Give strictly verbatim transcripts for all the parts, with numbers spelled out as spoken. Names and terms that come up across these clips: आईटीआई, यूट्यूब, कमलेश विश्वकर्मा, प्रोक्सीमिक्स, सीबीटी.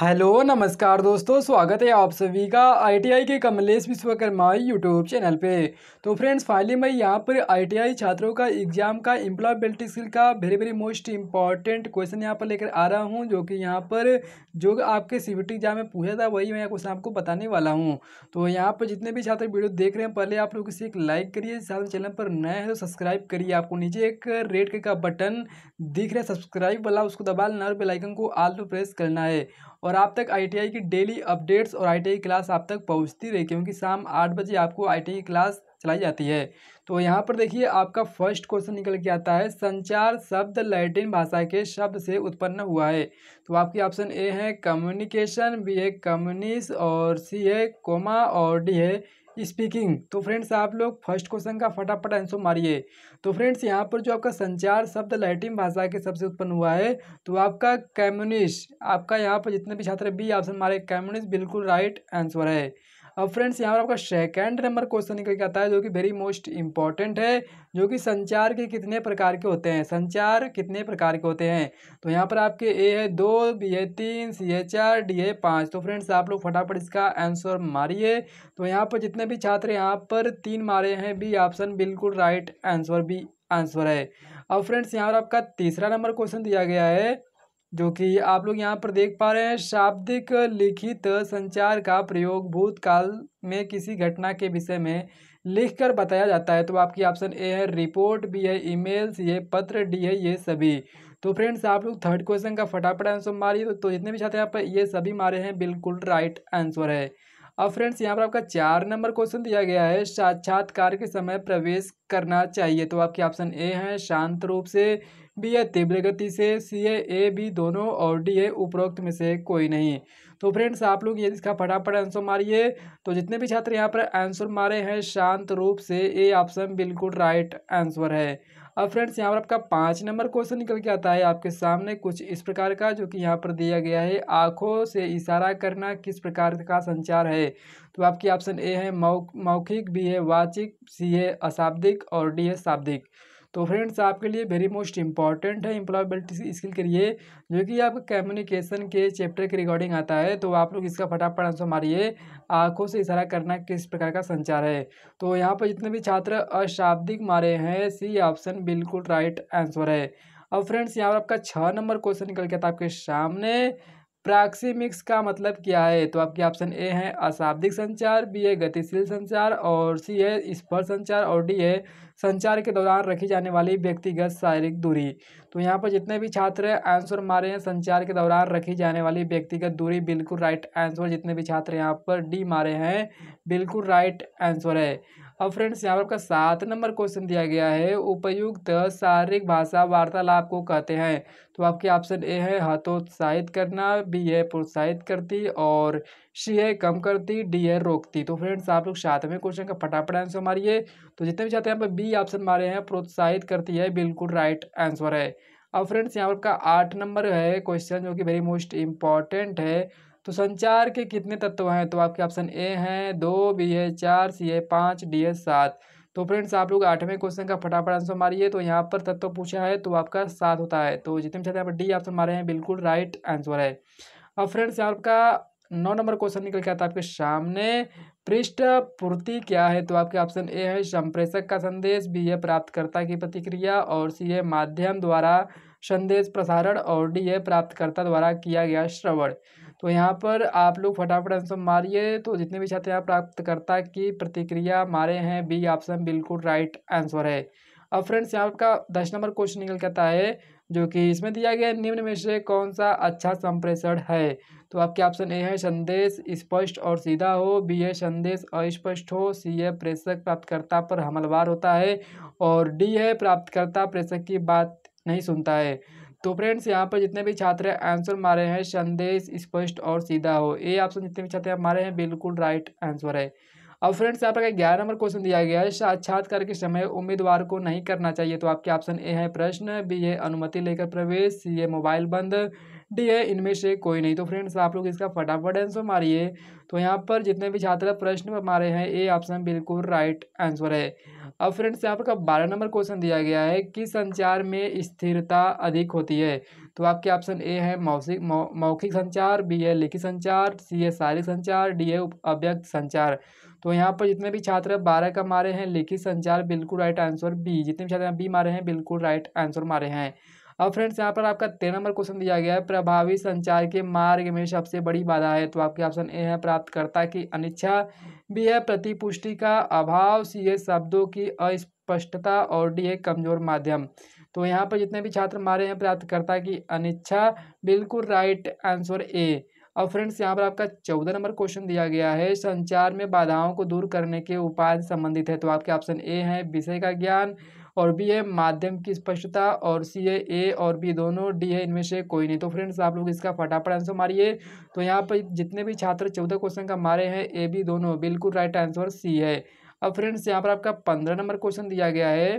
Hello नमस्कार दोस्तों, स्वागत है आप सभी का आईटीआई के कमलेश विश्वकर्मा यूट्यूब चैनल पे। तो फ्रेंड्स, फाइनली मैं यहाँ पर आईटीआई छात्रों का एग्जाम का एम्प्लॉयबिलिटी स्किल का very very most important question यहाँ पर लेकर आ रहा हूँ, जो कि यहाँ पर जो आपके सीबीटी एग्जाम में पूछा था वही मैं क्वेश्चन आपको बताने वाला हूँ। तो यहाँ पर जितने भी छात्र वीडियो देख रहे हैं, पहले आप लोग इसे एक लाइक करिए, साथ में चैनल पर नए हैं तो सब्सक्राइब करिए। आपको नीचे एक रेड कलर का बटन दिख रहा है सब्सक्राइब वाला, उसको दबा लेना और बेल आइकन को ऑल पे प्रेस करना है। और आप तक आईटीआई की डेली अपडेट्स और आईटीआई क्लास आप तक पहुंचती रहे, क्योंकि शाम आठ बजे आपको आईटीआई क्लास चलाई जाती है। तो यहाँ पर देखिए, आपका फर्स्ट क्वेश्चन निकल के आता है, संचार शब्द लैटिन भाषा के शब्द से उत्पन्न हुआ है। तो आपकी ऑप्शन ए है कम्युनिकेशन, बी है कम्युनिस, और सी है कोमा, और डी है स्पीकिंग। तो फ्रेंड्स, आप लोग फर्स्ट क्वेश्चन का फटाफट आंसर मारिए। तो फ्रेंड्स, यहाँ पर जो आपका संचार शब्द लैटिन भाषा के शब्द से उत्पन्न हुआ है, तो आपका कम्युनिस्ट, आपका यहाँ पर जितने भी छात्र बी ऑप्शन मारे कम्युनिस्ट बिल्कुल राइट आंसर है। अब फ्रेंड्स, यहाँ पर आपका सेकंड नंबर क्वेश्चन निकल के आता है, जो कि वेरी मोस्ट इम्पॉर्टेंट है, जो कि संचार के कितने प्रकार के होते हैं, संचार कितने प्रकार के होते हैं। तो यहाँ पर आपके ए है दो, बी है तीन, सी है चार, डी है पाँच। तो फ्रेंड्स, आप लोग फटाफट इसका आंसर मारिए। तो यहाँ पर जितने भी छात्र यहाँ पर तीन मारे हैं, बी ऑप्शन बिल्कुल राइट आंसर बी आंसर है। अब फ्रेंड्स, यहाँ पर आपका तीसरा नंबर क्वेश्चन दिया गया है, जो कि आप लोग यहाँ पर देख पा रहे हैं, शाब्दिक लिखित संचार का प्रयोग भूतकाल में किसी घटना के विषय में लिखकर बताया जाता है। तो आपकी ऑप्शन ए है रिपोर्ट, बी है ईमेल, सी है पत्र, डी है ये सभी। तो फ्रेंड्स, आप लोग थर्ड क्वेश्चन का फटाफट आंसर मारिए। तो जितने भी छात्र यहाँ पर ये सभी मारे हैं बिल्कुल राइट आंसर है। अब फ्रेंड्स, यहाँ पर आपका चार नंबर क्वेश्चन दिया गया है, साक्षात्कार के समय प्रवेश करना चाहिए। तो आपकी ऑप्शन ए है शांत रूप से, बी है तीव्र गति से, सी है ए बी दोनों, और डी है उपरोक्त में से कोई नहीं। तो फ्रेंड्स, आप लोग ये इसका फटाफट आंसर मारिए। तो जितने भी छात्र यहाँ पर आंसर मारे हैं शांत रूप से, ए ऑप्शन बिल्कुल राइट आंसर है। अब फ्रेंड्स, यहाँ पर आपका पाँच नंबर क्वेश्चन निकल के आता है आपके सामने, कुछ इस प्रकार का, जो कि यहाँ पर दिया गया है, आँखों से इशारा करना किस प्रकार का संचार है। तो आपकी ऑप्शन ए है मौखिक, बी है वाचिक, सी है अशाब्दिक, और डी है शाब्दिक। तो फ्रेंड्स, आपके लिए वेरी मोस्ट इम्पॉर्टेंट है एम्प्लॉयबिलिटी स्किल के लिए, जो कि आपका कम्युनिकेशन के चैप्टर के रिगार्डिंग आता है। तो आप लोग इसका फटाफट आंसर मारिए, आंखों से इशारा करना किस प्रकार का संचार है। तो यहाँ पर जितने भी छात्र अशाब्दिक मारे हैं, सी ऑप्शन बिल्कुल राइट आंसर है। अब फ्रेंड्स, यहाँ पर आपका छः नंबर क्वेश्चन निकल गया था आपके सामने, प्रोक्सीमिक्स का मतलब क्या है। तो आपके ऑप्शन ए है अशाब्दिक संचार, बी है गतिशील संचार, और सी है स्पर्श संचार, और डी है संचार के दौरान रखी जाने वाली व्यक्तिगत शारीरिक दूरी। तो यहाँ पर जितने भी छात्र आंसर मारे हैं संचार के दौरान रखी जाने वाली व्यक्तिगत दूरी बिल्कुल राइट आंसर, जितने भी छात्र यहाँ पर डी मारे हैं बिल्कुल राइट आंसर है। अब फ्रेंड्स, यहाँ पर आपका सात नंबर क्वेश्चन दिया गया है, उपयुक्त शारीरिक भाषा वार्तालाप को कहते हैं। तो आपके ऑप्शन ए है हतोत्साहित करना, बी है प्रोत्साहित करती, और सी है कम करती, डी है रोकती। तो फ्रेंड्स, आप लोग सातवें क्वेश्चन का फटाफट आंसर मारिए। तो जितने भी छात्र यहाँ पर बी ऑप्शन मारे हैं प्रोत्साहित करती है बिल्कुल राइट आंसर है। अब फ्रेंड्स, यहाँ पर आपका आठ नंबर है क्वेश्चन, जो कि वेरी मोस्ट इम्पॉर्टेंट है, तो संचार के कितने तत्व हैं। तो आपके ऑप्शन ए हैं दो, बी है चार, सी है पाँच, डी है सात। तो फ्रेंड्स, आप लोग आठवें क्वेश्चन का फटाफट आंसर मारिए। तो यहाँ पर तत्व पूछा है, तो आपका सात होता है। तो जितने भी छात्र यहाँ पर डी ऑप्शन मारे हैं बिल्कुल राइट आंसर है। अब फ्रेंड्स, यहाँ आपका नौ नंबर क्वेश्चन निकल के आता है आपके सामने, पृष्ठ पूर्ति क्या है। तो आपके ऑप्शन ए है संप्रेषक का संदेश, बी है प्राप्तकर्ता की प्रतिक्रिया, और सी है माध्यम द्वारा संदेश प्रसारण, और डी है प्राप्तकर्ता द्वारा किया गया श्रवण। तो यहाँ पर आप लोग फटाफट आंसर मारिए। तो जितने भी छात्र यहाँ प्राप्तकर्ता की प्रतिक्रिया मारे हैं, बी ऑप्शन बिल्कुल राइट आंसर है। अब फ्रेंड्स, यहाँ आपका दस नंबर क्वेश्चन निकल के आता है, जो कि इसमें दिया गया निम्न में से कौन सा अच्छा संप्रेषण है। तो आपके ऑप्शन ए है संदेश स्पष्ट और सीधा हो, बी है संदेश अस्पष्ट हो, सी है प्रेषक प्राप्तकर्ता पर हमलावर होता है, और डी है प्राप्तकर्ता प्रेषक की बात नहीं सुनता है। तो फ्रेंड्स, यहाँ पर जितने भी छात्र आंसर मारे हैं संदेश स्पष्ट और सीधा हो, ए ऑप्शन जितने भी छात्र मारे हैं बिल्कुल राइट आंसर है। अब फ्रेंड्स, यहाँ पर ग्यारह नंबर क्वेश्चन दिया गया है, साक्षात्कार के समय उम्मीदवार को नहीं करना चाहिए। तो आपके ऑप्शन ए है प्रश्न, बी है अनुमति लेकर प्रवेश, सी है मोबाइल बंद, डी है इनमें से कोई नहीं। तो फ्रेंड्स, आप लोग इसका फटाफट आंसर मारिए। तो यहाँ पर जितने भी छात्र प्रश्न पर मारे हैं, ए ऑप्शन बिल्कुल राइट आंसर है। अब फ्रेंड्स, यहाँ पर का बारह नंबर क्वेश्चन दिया गया है कि संचार में स्थिरता अधिक होती है। तो आपके ऑप्शन ए है मौखिक मौखिक संचार, बी है लिखित संचार, सी है शारीरिक संचार, डी है अव्यक्त संचार। तो यहाँ पर जितने भी छात्र बारह का मारे हैं लिखित संचार, बिल्कुल राइट आंसर बी। जितने भी छात्र बी मारे हैं बिल्कुल राइट आंसर मारे हैं। अब फ्रेंड्स यहाँ पर आपका तेरह नंबर क्वेश्चन दिया गया है, प्रभावी संचार के मार्ग में सबसे बड़ी बाधा है। तो आपके ऑप्शन ए है प्राप्तकर्ता की अनिच्छा, बी है प्रतिपुष्टि का अभाव, सी है शब्दों की अस्पष्टता और डी है कमजोर माध्यम। तो यहाँ पर जितने भी छात्र मारे हैं प्राप्तकर्ता की अनिच्छा, बिल्कुल राइट आंसर ए। अब फ्रेंड्स यहाँ पर आपका चौदह नंबर क्वेश्चन दिया गया है, संचार में बाधाओं को दूर करने के उपाय संबंधित है। तो आपके ऑप्शन ए है विषय का ज्ञान, और बी है माध्यम की स्पष्टता, और सी है ए और बी दोनों, डी है इनमें से कोई नहीं। तो फ्रेंड्स आप लोग इसका फटाफट आंसर मारिए। तो यहाँ पर जितने भी छात्र चौदह क्वेश्चन का मारे हैं ए बी दोनों, बिल्कुल राइट आंसर सी है। अब फ्रेंड्स यहाँ पर आपका पंद्रह नंबर क्वेश्चन दिया गया है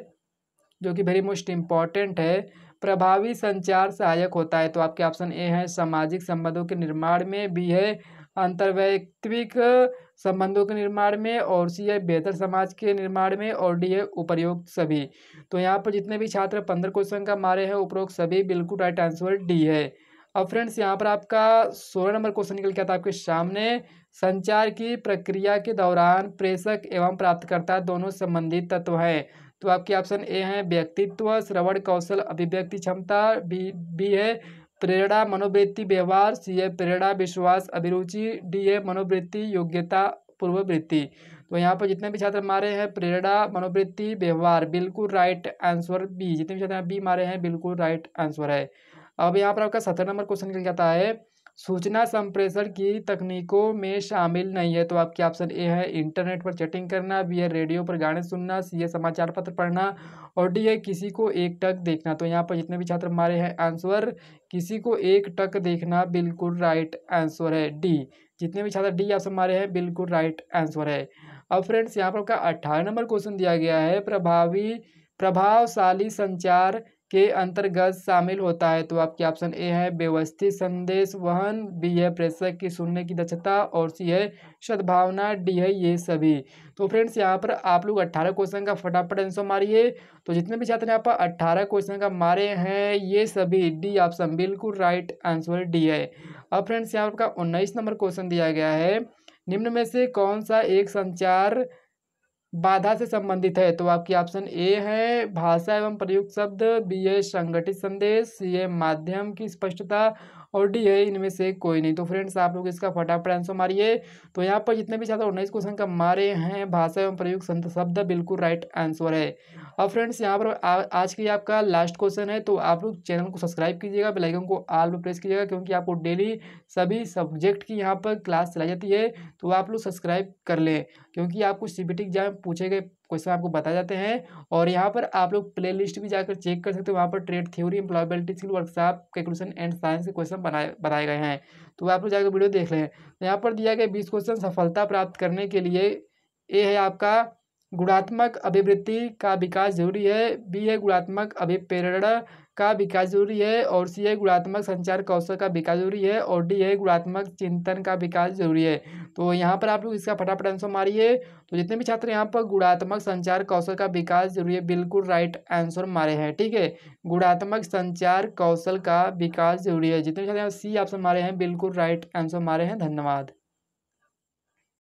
जो कि वेरी मोस्ट इम्पॉर्टेंट है, प्रभावी संचार सहायक होता है। तो आपके ऑप्शन ए है सामाजिक संबंधों के निर्माण में, बी है अंतर्वैयक्तिक संबंधों के निर्माण में, और सी है बेहतर समाज के निर्माण में, और डी है उपरोक्त सभी। तो यहाँ पर जितने भी छात्र पंद्रह क्वेश्चन का मारे हैं उपरोक्त सभी, बिल्कुल राइट आंसर डी है। अब फ्रेंड्स यहाँ पर आपका सोलह नंबर क्वेश्चन निकल गया था आपके सामने, संचार की प्रक्रिया के दौरान प्रेषक एवं प्राप्तकर्ता दोनों संबंधित तत्व हैं। तो आपके ऑप्शन ए हैं व्यक्तित्व, श्रवण कौशल, अभिव्यक्ति क्षमता, बी बी है प्रेरणा मनोवृत्ति व्यवहार, सी है प्रेरणा विश्वास अभिरुचि, डी है मनोवृत्ति योग्यता पूर्ववृत्ति। तो यहाँ पर जितने भी छात्र मारे हैं प्रेरणा मनोवृत्ति व्यवहार, बिल्कुल राइट आंसर बी। जितने भी छात्र बी मारे हैं बिल्कुल राइट आंसर है। अब यहाँ पर आपका सत्रह नंबर क्वेश्चन निकल जाता है, सूचना संप्रेषण की तकनीकों में शामिल नहीं है। तो आपके ऑप्शन ए है इंटरनेट पर चैटिंग करना, बी है रेडियो पर गाने सुनना, सी है समाचार पत्र पढ़ना, और डी है किसी को एक टक देखना। तो यहाँ पर जितने भी छात्र हमारे हैं आंसर किसी को एक टक देखना, बिल्कुल राइट आंसर है डी। जितने भी छात्र डी ऑप्शन हमारे हैं बिल्कुल राइट आंसर है। अब फ्रेंड्स यहाँ पर आपका अट्ठारह नंबर क्वेश्चन दिया गया है, प्रभावी प्रभावशाली संचार के अंतर्गत शामिल होता है। तो आपके ऑप्शन ए है व्यवस्थित संदेश वहन, बी है प्रेषक की सुनने की दक्षता, और सी है सद्भावना, डी है ये सभी। तो फ्रेंड्स यहाँ पर आप लोग अट्ठारह क्वेश्चन का फटाफट आंसर मारिए। तो जितने भी छात्र यहाँ पर अट्ठारह क्वेश्चन का मारे हैं ये सभी, डी ऑप्शन बिल्कुल राइट आंसर डी है। अब फ्रेंड्स यहाँ पर उन्नीस नंबर क्वेश्चन दिया गया है, निम्न में से कौन सा एक संचार बाधा से संबंधित है। तो आपके ऑप्शन ए है भाषा एवं प्रयुक्त शब्द, बी है संगठित संदेश, सी है माध्यम की स्पष्टता, और डी है इनमें से कोई नहीं। तो फ्रेंड्स आप लोग इसका फटाफट आंसर मारिए। तो यहाँ पर जितने भी छात्र उन्नीस क्वेश्चन का मारे हैं भाषा एवं प्रयुक्त शब्द, बिल्कुल राइट आंसर है। अब फ्रेंड्स यहाँ पर आ, आज के आपका लास्ट क्वेश्चन है। तो आप लोग चैनल को सब्सक्राइब कीजिएगा, बेल आइकन को ऑल पर प्रेस कीजिएगा, क्योंकि आपको डेली सभी सब्जेक्ट की यहाँ पर क्लास चलाई जाती है। तो आप लोग सब्सक्राइब कर लें, क्योंकि आपको सीबीटी एग्जाम पूछे गए क्वेश्चन आपको बताए जाते हैं। और यहाँ पर आप लोग प्लेलिस्ट भी जाकर चेक कर सकते हो, वहाँ पर trade theory, employability skill, workshop, calculation and science के क्वेश्चन बनाए बताए गए हैं। तो आप लोग जाकर वीडियो देख लें। तो यहाँ पर दिया गया बीस क्वेश्चन सफलता प्राप्त करने के लिए, ए है आपका गुणात्मक अभिवृत्ति का विकास जरूरी है, बी है गुणात्मक अभिप्रेरणा का विकास जरूरी है, और सी है गुणात्मक संचार कौशल का विकास जरूरी है, और डी है गुणात्मक चिंतन का विकास जरूरी है। तो यहाँ पर आप लोग इसका फटाफट आंसर मारिए। तो जितने भी छात्र यहाँ पर गुणात्मक संचार कौशल का विकास जरूरी है, बिल्कुल राइट आंसर मारे हैं। ठीक है, गुणात्मक संचार कौशल का विकास जरूरी है। जितने भी छात्र यहाँ सी ऑप्शन मारे हैं बिल्कुल राइट आंसर मारे हैं। धन्यवाद।